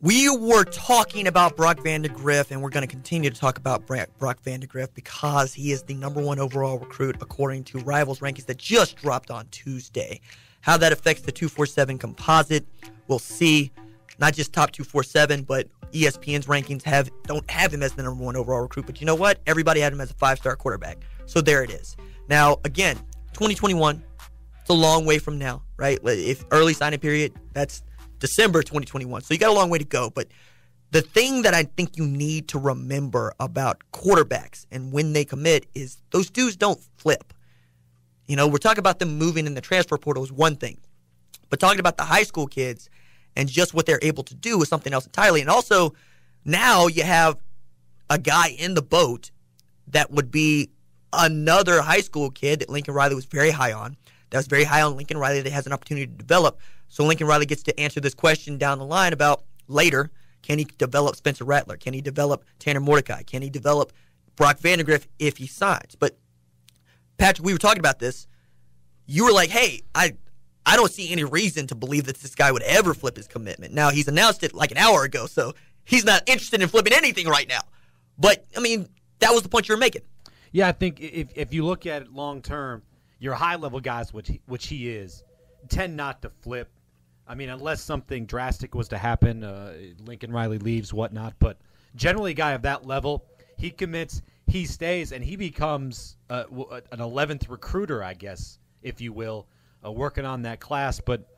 We were talking about Brock Vandagriff, and we're going to continue to talk about Brock Vandagriff because he is the #1 overall recruit according to Rivals rankings that just dropped on Tuesday. How that affects the 247 composite, we'll see. Not just top 247, but ESPN's rankings don't have him as the #1 overall recruit. But you know what? Everybody had him as a 5-star quarterback. So there it is. Now, again, 2021, it's a long way from now, right? If early signing period, that's December 2021. So you got a long way to go. But the thing that I think you need to remember about quarterbacks and when they commit is those dudes don't flip. You know, we're talking about them moving in the transfer portal is one thing. But talking about the high school kids and just what they're able to do is something else entirely. And also, now you have a guy in the boat that would be another high school kid that Lincoln Riley was very high on. That was very high on Lincoln Riley that has an opportunity to develop. So Lincoln Riley gets to answer this question down the line about later, can he develop Spencer Rattler? Can he develop Tanner Mordecai? Can he develop Brock Vandagriff if he signs? But, Patrick, we were talking about this. You were like, hey, I don't see any reason to believe that this guy would ever flip his commitment. Now, he's announced it like an hour ago, so he's not interested in flipping anything right now. But, I mean, that was the point you were making. Yeah, I think if you look at it long term, your high-level guys, which he is, tend not to flip. I mean, unless something drastic was to happen, Lincoln Riley leaves, whatnot. But generally a guy of that level, he commits, he stays, and he becomes an 11th recruiter, I guess, if you will, working on that class. But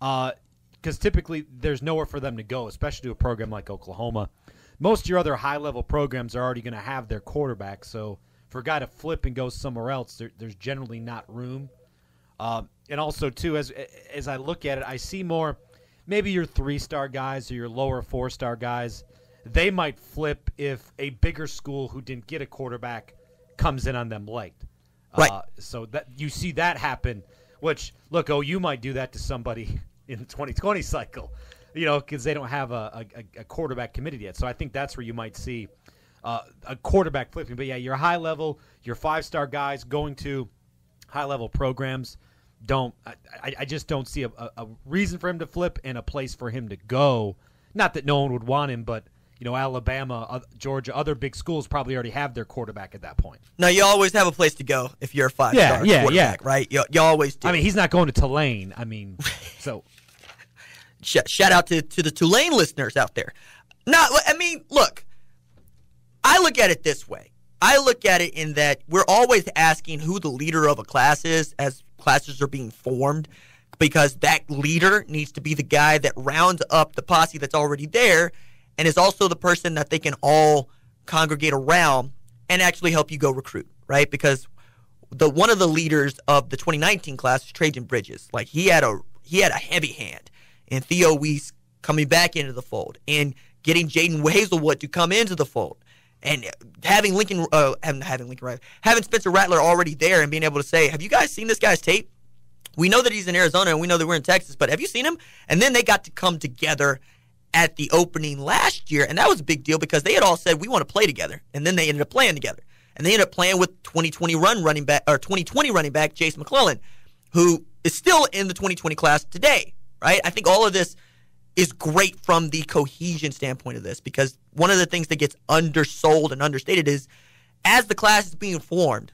because typically there's nowhere for them to go, especially to a program like Oklahoma. Most of your other high-level programs are already going to have their quarterback, so for a guy to flip and go somewhere else, there's generally not room. And also, too, as I look at it, I see more maybe your 3-star guys or your lower 4-star guys. They might flip if a bigger school who didn't get a quarterback comes in on them late. Right. So that you see that happen, which, look, OU might do that to somebody in the 2020 cycle, you know, because they don't have a quarterback committed yet. So I think that's where you might see a quarterback flipping. But, yeah, your high level, your 5-star guys going to high-level programs, I just don't see a reason for him to flip and a place for him to go. Not that no one would want him, but, you know, Alabama, Georgia, other big schools probably already have their quarterback at that point. Now, you always have a place to go if you're a 5-star quarterback, right? You always do. I mean, he's not going to Tulane. I mean, so. Shout out to the Tulane listeners out there. No, I mean, look. I look at it this way. I look at it in that we're always asking who the leader of a class is as classes are being formed, because that leader needs to be the guy that rounds up the posse that's already there and is also the person that they can all congregate around and actually help you go recruit, right? Because one of the leaders of the 2019 class is Trajan Bridges. Like, he had a heavy hand in Theo Weiss coming back into the fold and getting Jaden Wazelwood to come into the fold. And having Spencer Rattler already there and being able to say, have you guys seen this guy's tape? We know that he's in Arizona and we know that we're in Texas, but have you seen him? And then they got to come together at the opening last year, and that was a big deal because they had all said, we want to play together. And then they ended up playing together. And they ended up playing with 2020 running back Jace McClellan, who is still in the 2020 class today, right? I think all of this is great from the cohesion standpoint of this, because one of the things that gets undersold and understated is as the class is being formed,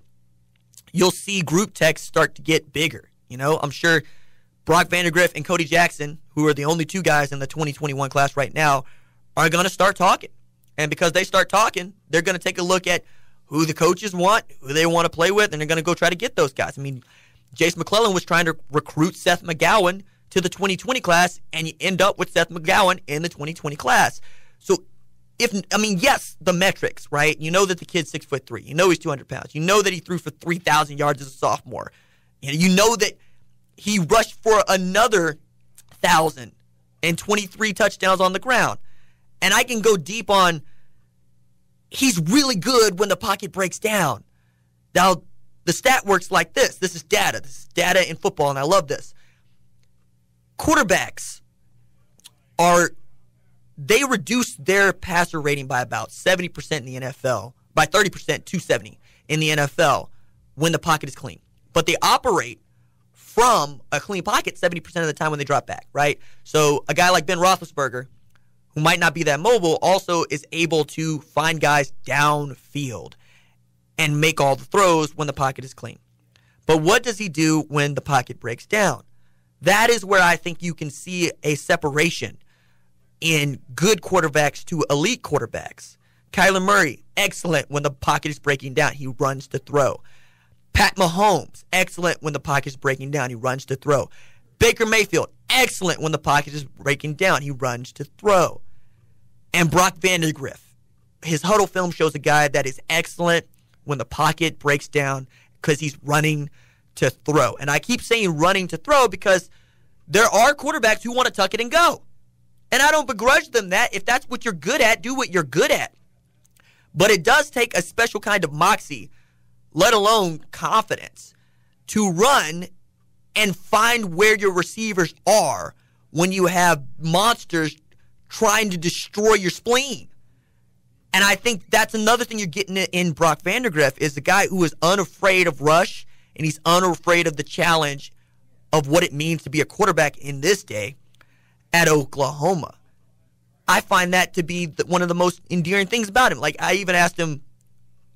you'll see group texts start to get bigger. You know, I'm sure Brock Vandagriff and Cody Jackson, who are the only two guys in the 2021 class right now, are going to start talking. And because they start talking, they're going to take a look at who the coaches want, who they want to play with, and they're going to go try to get those guys. I mean, Jace McClellan was trying to recruit Seth McGowan to the 2020 class, and you end up with Seth McGowan in the 2020 class. So, yes, the metrics, right? You know that the kid's 6'3". You know he's 200 pounds. You know that he threw for 3,000 yards as a sophomore. You know that he rushed for another 1,000 and 23 touchdowns on the ground. And I can go deep on he's really good when the pocket breaks down. Now, the stat works like this. This is data. This is data in football, and I love this. Quarterbacks they reduce their passer rating by about 70% in the NFL, by 30% to 70 in the NFL when the pocket is clean. But they operate from a clean pocket 70% of the time when they drop back, right? So a guy like Ben Roethlisberger, who might not be that mobile, also is able to find guys downfield and make all the throws when the pocket is clean. But what does he do when the pocket breaks down? That is where I think you can see a separation in good quarterbacks to elite quarterbacks. Kyler Murray, excellent when the pocket is breaking down. He runs to throw. Pat Mahomes, excellent when the pocket is breaking down. He runs to throw. Baker Mayfield, excellent when the pocket is breaking down. He runs to throw. And Brock Vandagriff, his huddle film shows a guy that is excellent when the pocket breaks down because he's running to throw. And I keep saying running to throw because there are quarterbacks who want to tuck it and go. And I don't begrudge them that. If that's what you're good at, do what you're good at. But it does take a special kind of moxie, let alone confidence, to run and find where your receivers are when you have monsters trying to destroy your spleen. And I think that's another thing you're getting in Brock Vandagriff is the guy who is unafraid of rush and he's unafraid of the challenge of what it means to be a quarterback in this day at Oklahoma. I find that to be one of the most endearing things about him. Like, I even asked him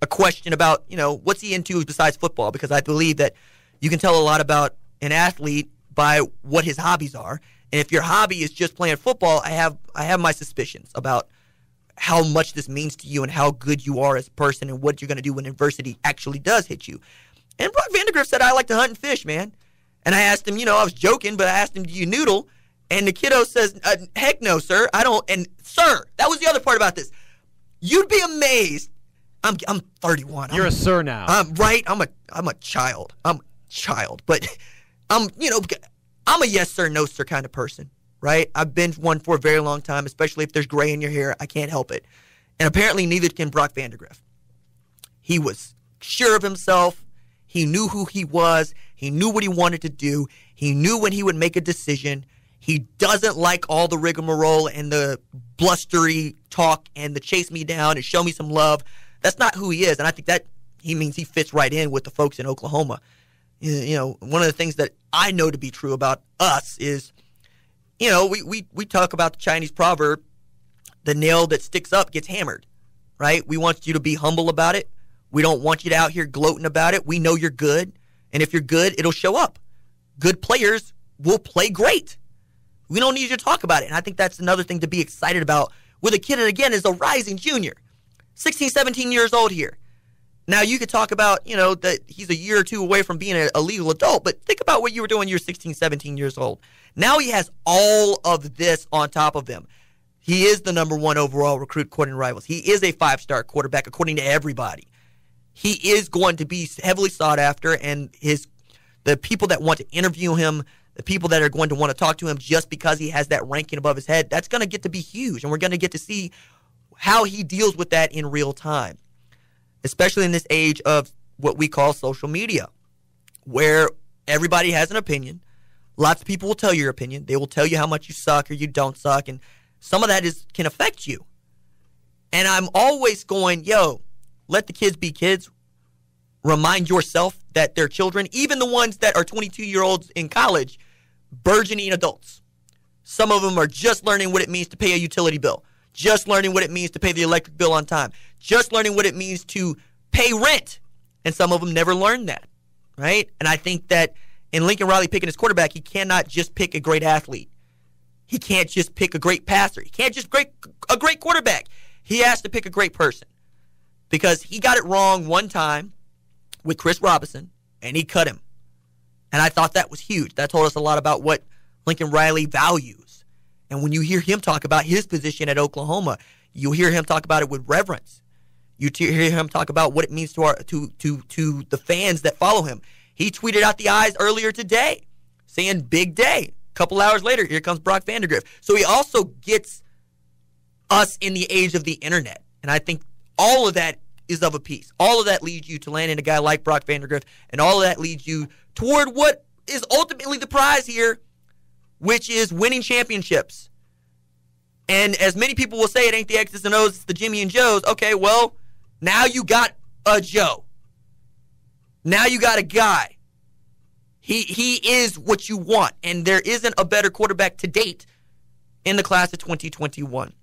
a question about, what's he into besides football? Because I believe that you can tell a lot about an athlete by what his hobbies are. And if your hobby is just playing football, I have my suspicions about how much this means to you and how good you are as a person and what you're going to do when adversity actually does hit you. And Brock Vandagriff said, I like to hunt and fish, man. And I asked him, I was joking, but I asked him, do you noodle? And the kiddo says, heck no, sir. I don't. And, sir, that was the other part about this. You'd be amazed. I'm 31. You're a sir now. I'm right. I'm a child. But I'm a yes, sir, no, sir kind of person, right? I've been one for a very long time, especially if there's gray in your hair. I can't help it. And apparently neither can Brock Vandagriff. He was sure of himself. He knew who he was. He knew what he wanted to do. He knew when he would make a decision. He doesn't like all the rigmarole and the blustery talk and the chase me down and show me some love. That's not who he is. And I think that he means he fits right in with the folks in Oklahoma. One of the things that I know to be true about us is, we talk about the Chinese proverb, the nail that sticks up gets hammered, right? We want you to be humble about it. We don't want you to out here gloating about it. We know you're good. And if you're good, it'll show up. Good players will play great. We don't need you to talk about it. And I think that's another thing to be excited about with a kid that, again, is a rising junior, 16, 17 years old here. Now, you could talk about, that he's a year or two away from being a legal adult, but think about what you were doing when you were 16, 17 years old. Now he has all of this on top of him. He is the number one overall recruit according to Rivals. He is a five-star quarterback according to everybody. He is going to be heavily sought after, and the people that want to interview him, the people that are going to want to talk to him just because he has that ranking above his head, that's going to get to be huge, and we're going to get to see how he deals with that in real time. Especially in this age of what we call social media, where everybody has an opinion. Lots of people will tell your opinion. They will tell you how much you suck or you don't suck, and some of that can affect you. And I'm always going, let the kids be kids. Remind yourself that they're children, even the ones that are 22-year-olds in college, burgeoning adults. Some of them are just learning what it means to pay a utility bill. Just learning what it means to pay the electric bill on time. Just learning what it means to pay rent. And some of them never learned that, right? And I think that in Lincoln Riley picking his quarterback, he cannot just pick a great athlete. He can't just pick a great passer. He can't just pick a great quarterback. He has to pick a great person because he got it wrong one time with Chris Robinson, and he cut him. And I thought that was huge. That told us a lot about what Lincoln Riley values. And when you hear him talk about his position at Oklahoma, you hear him talk about it with reverence. You hear him talk about what it means to the fans that follow him. He tweeted out the eyes earlier today, saying big day. A couple hours later, here comes Brock Vandagriff. So he also gets us in the age of the internet. And I think all of that is of a piece. All of that leads you to landing a guy like Brock Vandagriff, and all of that leads you toward what is ultimately the prize here, which is winning championships. And as many people will say, it ain't the X's and O's, it's the Jimmy and Joes. Okay, well, now you got a Joe. Now you got a guy. He is what you want, and there isn't a better quarterback to date in the class of 2021.